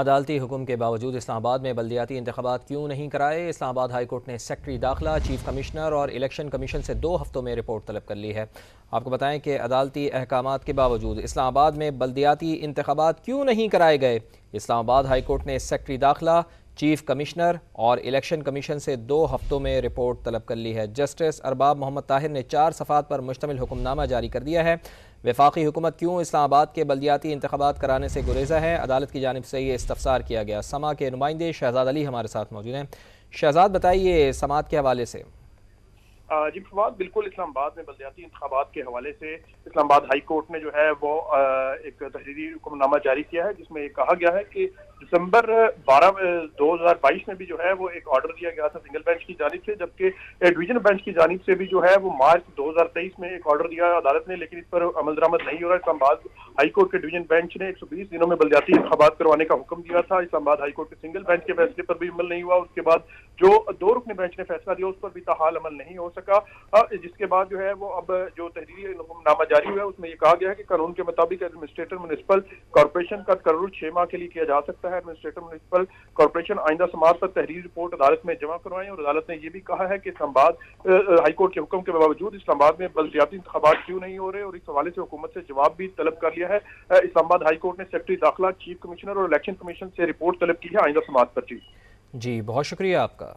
अदालती हुक्म के बावजूद इस्लामाबाद में बल्दियाती इंतखाबात क्यों नहीं कराए। इस्लामाबाद हाई कोर्ट ने सेक्रेटरी दाखिला, चीफ कमिश्नर और इलेक्शन कमीशन से 2 हफ्तों में रिपोर्ट तलब कर ली है। आपको बताएं कि अदालती अहकामात के बावजूद इस्लामाबाद में बल्दियाती इंतखाबात क्यों नहीं कराए गए। इस्लामाबाद हाई कोर्ट ने सेक्रेटरी दाखिला, चीफ कमिश्नर और इलेक्शन कमीशन से 2 हफ्तों में रिपोर्ट तलब कर ली है। जस्टिस अरबाब मोहम्मद ताहिर ने 4 सफ़ात पर मुश्तमिल हुक्मनामा जारी कर दिया है। वफाकी हुकूमत क्यों इस्लामाबाद के बल्दियाती इंतखाबात कराने से गुरेज़ा है, अदालत की जानिब से ये इस्तफ़सार किया गया। समा के नुमाइंदे शहजाद अली हमारे साथ मौजूद हैं। शहजाद, बताइए समात के हवाले से। जी फवाद, बिल्कुल इस्लामाबाद में बल्दियाती इंतखाबात के हवाले से इस्लामाबाद हाई कोर्ट ने जो है वो एक तहरीरी हुक्मनामा जारी किया है, जिसमें कहा गया है कि दिसंबर 12, 2022 में भी जो है वो एक ऑर्डर दिया गया था सिंगल बेंच की जानिब से, जबकि डिवीजन बेंच की जानिब से भी जो है वो मार्च 2023 में एक ऑर्डर दिया अदालत ने, लेकिन इस पर अमल दरामद नहीं हो रहा। इस्लामाबाद हाई कोर्ट के डिवीजन बेंच ने 120 दिनों में बल्दियाती इंतखाबात करवाने का हुक्म दिया था। इस्लामाबाद हाई कोर्ट के सिंगल बेंच के फैसले पर भी अमल नहीं हुआ। उसके बाद जो 2 रुकने बेंच ने फैसला दिया उस पर भी ताहाल अमल नहीं हो सका, जिसके बाद जो है वो अब जो तहरीरी हुक्मनामा जारी हुआ है उसमें यह कहा गया है कि कानून के मुताबिक एडमिनिस्ट्रेटर म्युनिसिपल कॉर्पोरेशन का तकर्रुर 6 माह के लिए किया जा सकता है। एडमिनिस्ट्रेटर म्युनिसिपल कॉर्पोरेशन आइंदा समाज पर तहरीरी रिपोर्ट अदालत में जमा करवाएं। और अदालत ने यह भी कहा है कि इस्लामाबाद हाईकोर्ट के हुक्म के बावजूद इस्लामाबाद में बल्दियाती इंतखाबात क्यों नहीं हो रहे, और इस हवाले से हुकूमत से जवाब भी तलब कर लिया है। इस्लामाबाद हाईकोर्ट ने सेक्रेटरी दाखिला, चीफ कमिश्नर और इलेक्शन कमीशन से रिपोर्ट तलब की है आइंदा समाज पर। जी बहुत शुक्रिया आपका।